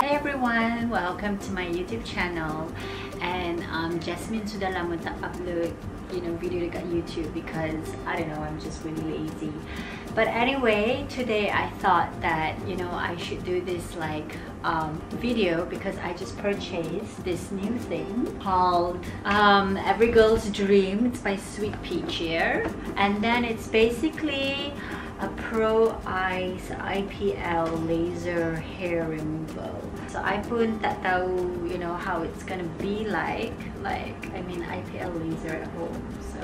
Hi everyone, welcome to my YouTube channel. And Jasmine Suraya upload video dekat YouTube because I don't know, I'm just really lazy. But anyway, today I thought that I should do this video because I just purchased this new thing called Every Girl's Dream. It's by Sweet Peachier, and then it's basically a Pro Eyes IPL Laser Hair Removal. So I pun tak tahu, how it's gonna be like I mean IPL laser at home. So,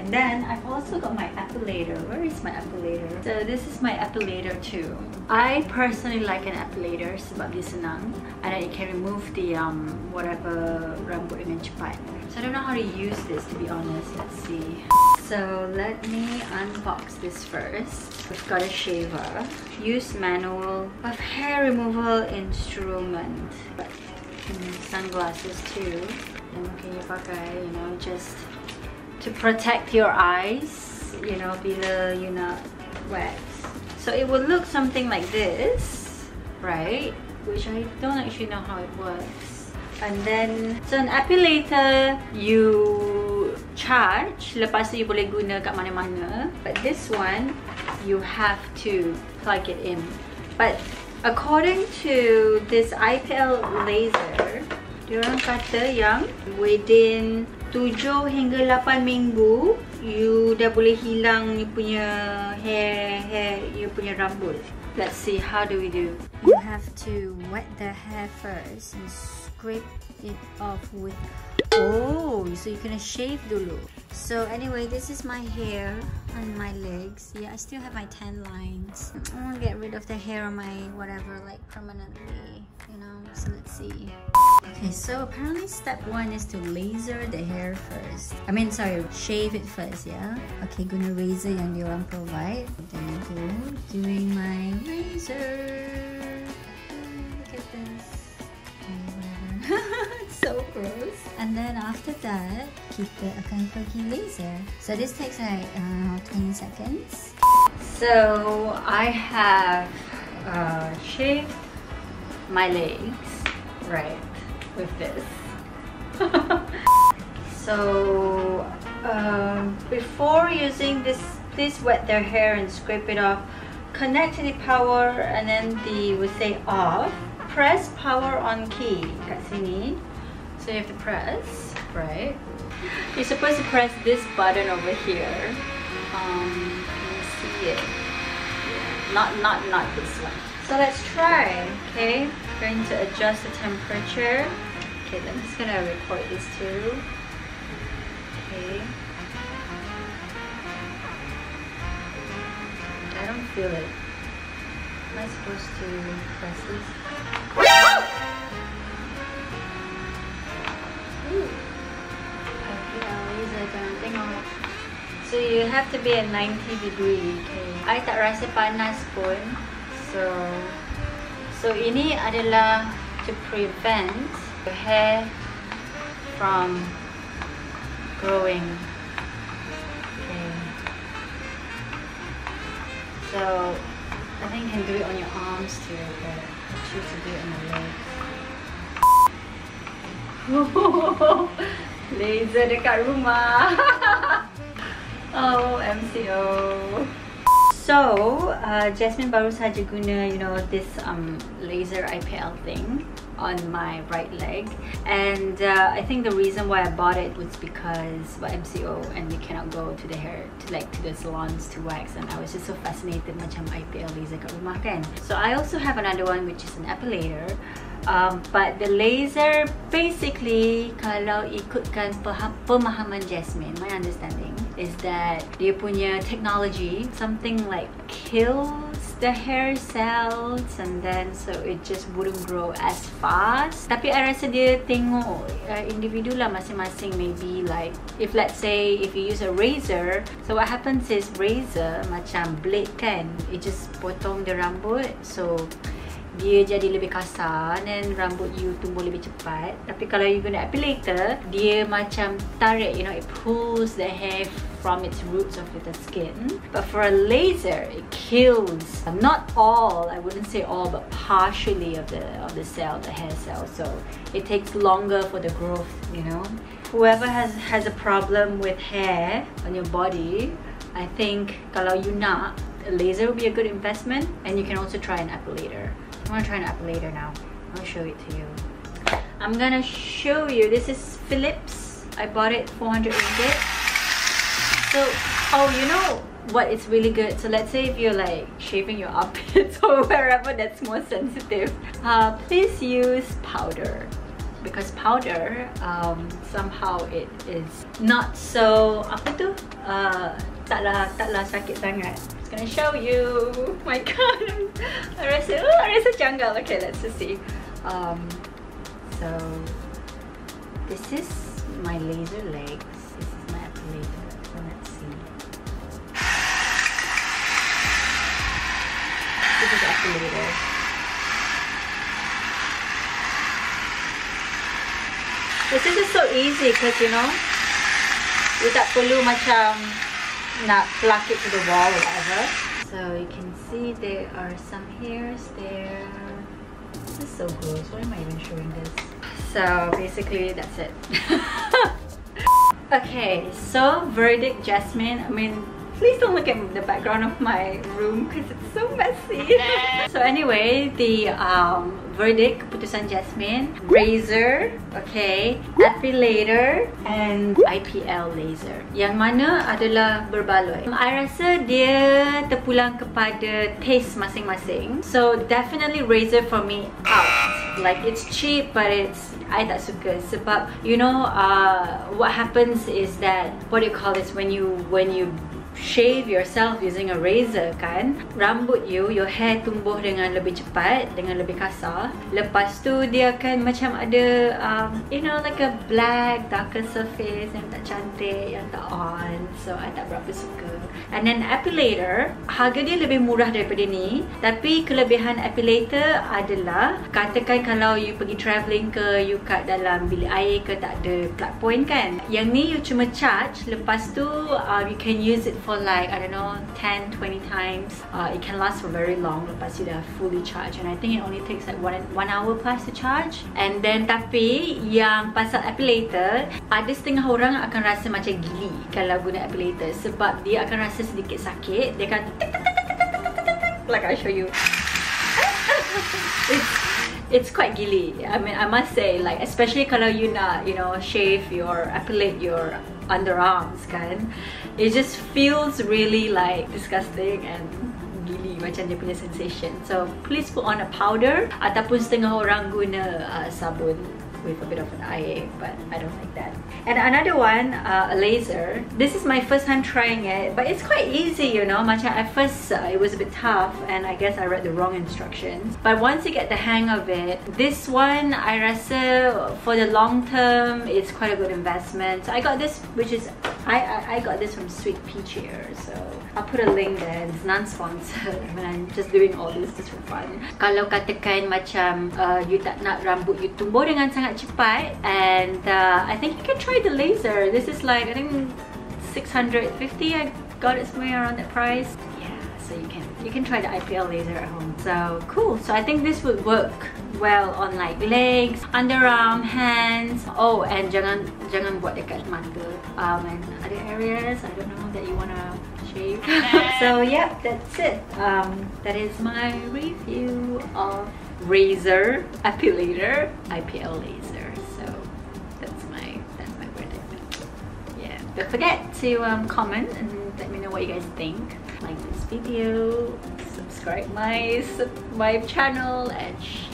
and then I've also got my appellator. Where is my appellator? So this is my appellator too. I personally like an appellator sebab dia senang, and it can remove the whatever rambut dengan cepat. So I don't know how to use this, to be honest. Let's see. So let me unbox this first. We've got a shaver. Use manual of hair removal instrument. But sunglasses too. And mungkin you pakai, just to protect your eyes. Bila you not wax. So it would look something like this, right? Which I don't actually know how it works. And then, so an appellator, you charge, lepas tu you boleh guna kat mana-mana. But this one, you have to plug it in. But according to this IPL laser, diorang kata yang within 7 hingga 8 minggu, you dah boleh hilang you punya hair, you punya rambut. Let's see, how do we do? You have to wet the hair first and scrape it off with... Oh, so you're gonna shave dulu. So anyway, this is my hair on my legs. Yeah, I still have my tan lines. I want to get rid of the hair on my whatever, like permanently, so let's see. Okay, so apparently step 1 is to laser the hair first. I mean, sorry, shave it first, yeah? Okay, gonna razor yang diorang provide. There you go, doing my razor. Look at this. It's so gross. And then after that, kita akan pergi laser. So this takes like 20 seconds. So I have shaved my legs, right, with this. So before using this, please wet their hair and scrape it off. Connect to the power, and then the we say off. Press power on key kat sini. So you have to press, right? You're supposed to press this button over here. Can you see it? Yeah. Not this one. So let's try. Okay, going to adjust the temperature. Okay, I'm just gonna record this too. Okay. I don't feel it. Am I supposed to press this? Ooh. Okay, laser jangan tengok. So you have to be at 90 degree. Okay. I tak rasa panas pun. So ini adalah to prevent your hair from growing. Okay. So I think you can do it on your arms too, but I choose to do it on my legs. Laser dekat rumah. Oh, MCO. So, Jasmine baru saja guna, this laser IPL thing on my right leg. And I think the reason why I bought it was because of MCO, and we cannot go to the hair, to the salons to wax, and I was just so fascinated macam IPL laser kat rumah kan. So I also have another one which is an appellator, but the laser basically, kalau ikutkan pemahaman Jasmine, my understanding is that dia punya technology something like kills the hair cells, and then so it just wouldn't grow as fast. Tapi I rasa dia tengok individu lah masing-masing. Maybe like if let's say if you use a razor, so what happens is razor macam blade kan, it just potong the rambut, so dia jadi lebih kasar, then rambut you tumbuh lebih cepat. Tapi kalau you guna appellator, dia macam tarik, it pulls the hair from its roots of the skin. But for a laser, it kills not all, I wouldn't say all, but partially of the cell, the hair cell. So it takes longer for the growth, you know. Whoever has a problem with hair on your body, I think kalau you nak, a laser would be a good investment, and you can also try an epilator. I'm gonna try an epilator now. I'll show it to you. I'm gonna show you. This is Philips. I bought it 400 ringgit. So, oh, you know what? It's really good. So let's say if you're like shaving your armpits or wherever that's more sensitive, please use powder, because powder somehow it is not so apa tu? Taklah sakit sangat. Gonna show you. Oh my god, I rasa jungle. Okay, let's just see. So this is my laser legs. This is my epilator. So let's see. This is the epilator. This is just so easy because you know, you tak perlu macam not pluck it to the wall or whatever. So you can see there are some hairs there. This is so gross. Why am I even showing this? So basically that's it. Okay, so verdict, Jasmine. I mean, please don't look at the background of my room because it's so messy. So anyway, the verdict, keputusan Jasmine, razor, okay, epilator, and IPL laser. Yang mana adalah berbaloi. I rasa dia terpulang kepada taste masing-masing. So definitely razor for me out. Like it's cheap, but it's I tak suka sebab you know what happens is that what do you call this when you shave yourself using a razor kan, rambut you, your hair tumbuh dengan lebih cepat, dengan lebih kasar. Lepas tu dia akan macam ada you know, like a black darker surface yang tak cantik, yang tak on. So I tak berapa suka. And then epilator, harga dia lebih murah daripada ni, tapi kelebihan epilator adalah katakan kalau you pergi travelling ke, you kat dalam bilik air ke, tak ada plug point kan, yang ni you cuma charge. Lepas tu you can use it for like, I don't know, 10-20 times. It can last for very long lepas you dah fully charged, and I think it only takes like one hour plus to charge. And then tapi yang pasal epilator, ada setengah orang akan rasa macam gili kalau guna epilator sebab dia akan rasa sedikit sakit. Dia akan like I show you. It's quite gili. I mean, I must say, like especially kalau you nak, you know, shave your, epilate your underarms kan, it just feels really like disgusting and gili macam dia punya sensation. So please put on a powder ataupun setengah orang guna sabun with a bit of an IA, but I don't like that. And another one, a laser. This is my first time trying it, but it's quite easy, you know. Macam at first, it was a bit tough, and I guess I read the wrong instructions. But once you get the hang of it, this one, I rasa for the long term, it's quite a good investment. So I got this, which is I got this from Sweet Peachier, so I'll put a link there. It's non-sponsored. I mean, I'm just doing all this just for fun. Kalau katakan macam you tak nak rambut you tumbuh dengan sangat cepat, and I think you can try the laser. This is like I think 650. I got it somewhere around that price. Yeah, so you can try the IPL laser at home. So cool. So I think this would work well on like legs, underarm, hands. Oh, and jangan buat dekat mata. And other areas I don't know that you wanna shave. So yeah, that's it. That is my review of razor, epilator, IPL laser. So that's my verdict. Yeah, don't forget to comment and let me know what you guys think. Like this video, subscribe my channel, and share.